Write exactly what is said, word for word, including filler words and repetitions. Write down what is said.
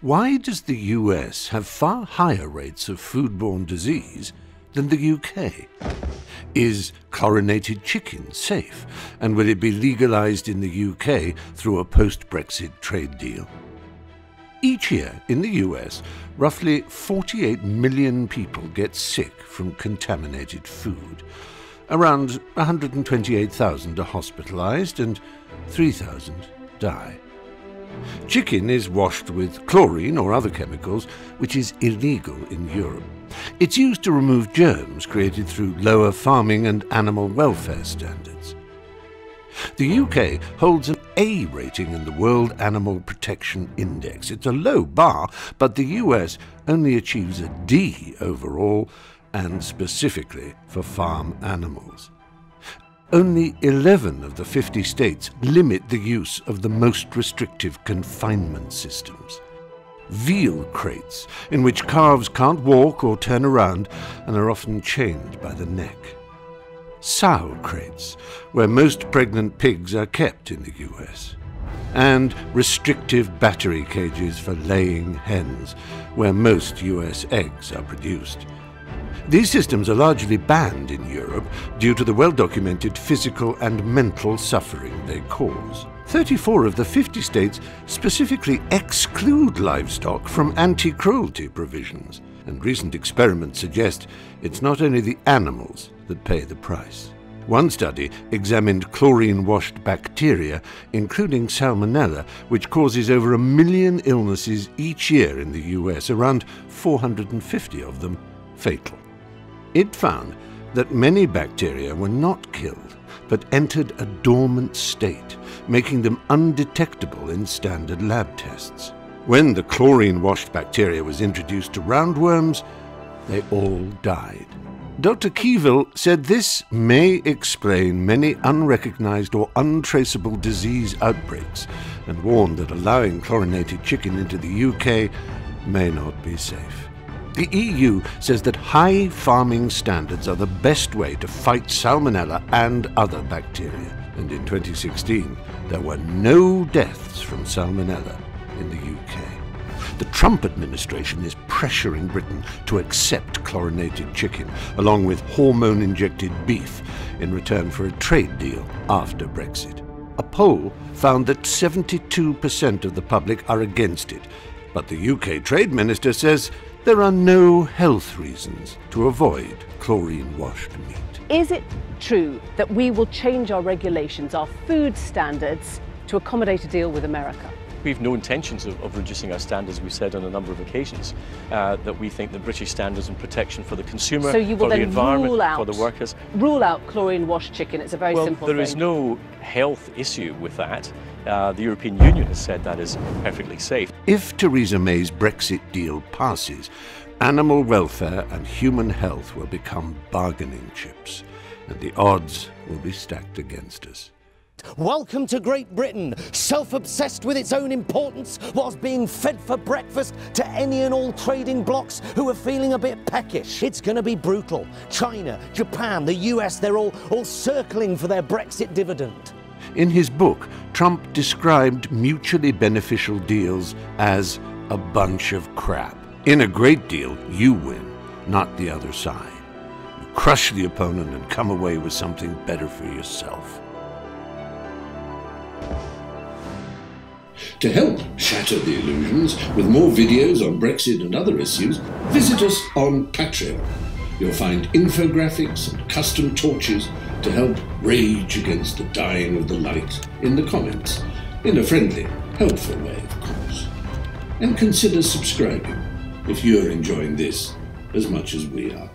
Why does the U S have far higher rates of foodborne disease than the U K? Is chlorinated chicken safe, and will it be legalized in the U K through a post-Brexit trade deal? Each year in the U S, roughly forty-eight million people get sick from contaminated food. Around one hundred twenty-eight thousand are hospitalized and three thousand die. Chicken is washed with chlorine or other chemicals, which is illegal in Europe. It's used to remove germs created through lower farming and animal welfare standards. The U K holds an A rating in the World Animal Protection Index. It's a low bar, but the U S only achieves a D overall, and specifically for farm animals. Only eleven of the fifty states limit the use of the most restrictive confinement systems. Veal crates, in which calves can't walk or turn around and are often chained by the neck. Sow crates, where most pregnant pigs are kept in the U S. And restrictive battery cages for laying hens, where most U S eggs are produced. These systems are largely banned in Europe due to the well-documented physical and mental suffering they cause. thirty-four of the fifty states specifically exclude livestock from anti-cruelty provisions, and recent experiments suggest it's not only the animals that pay the price. One study examined chlorine-washed bacteria, including Salmonella, which causes over a million illnesses each year in the U S, around four hundred fifty of them fatal. It found that many bacteria were not killed, but entered a dormant state, making them undetectable in standard lab tests. When the chlorine-washed bacteria was introduced to roundworms, they all died. Doctor Keevil said this may explain many unrecognized or untraceable disease outbreaks, and warned that allowing chlorinated chicken into the U K may not be safe. The E U says that high farming standards are the best way to fight Salmonella and other bacteria. And in twenty sixteen, there were no deaths from Salmonella in the U K. The Trump administration is pressuring Britain to accept chlorinated chicken, along with hormone-injected beef, in return for a trade deal after Brexit. A poll found that seventy-two percent of the public are against it, but the U K trade minister says there are no health reasons to avoid chlorine-washed meat. Is it true that we will change our regulations, our food standards, to accommodate a deal with America? We've no intentions of, of reducing our standards. We've said on a number of occasions uh, that we think the British standards and protection for the consumer, so you will for then the environment, rule out, for the workers. Rule out chlorine-washed chicken. It's a very well, simple thing. Well, there is no health issue with that. Uh, the European Union has said that is perfectly safe. If Theresa May's Brexit deal passes, animal welfare and human health will become bargaining chips, and the odds will be stacked against us. Welcome to Great Britain, self-obsessed with its own importance whilst being fed for breakfast to any and all trading blocs who are feeling a bit peckish. It's going to be brutal. China, Japan, the U S, they're all, all circling for their Brexit dividend. In his book, Trump described mutually beneficial deals as a bunch of crap. In a great deal, you win, not the other side. You crush the opponent and come away with something better for yourself. To help shatter the illusions with more videos on Brexit and other issues, visit us on Patreon. You'll find infographics and custom torches to help rage against the dying of the light in the comments, in a friendly, helpful way, of course. And consider subscribing if you're enjoying this as much as we are.